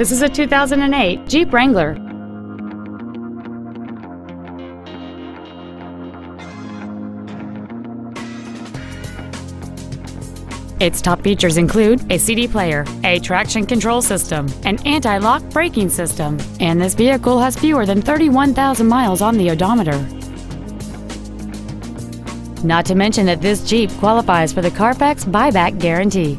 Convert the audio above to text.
This is a 2008 Jeep Wrangler. Its top features include a CD player, a traction control system, an anti-lock braking system, and this vehicle has fewer than 31,000 miles on the odometer. Not to mention that this Jeep qualifies for the Carfax buyback guarantee.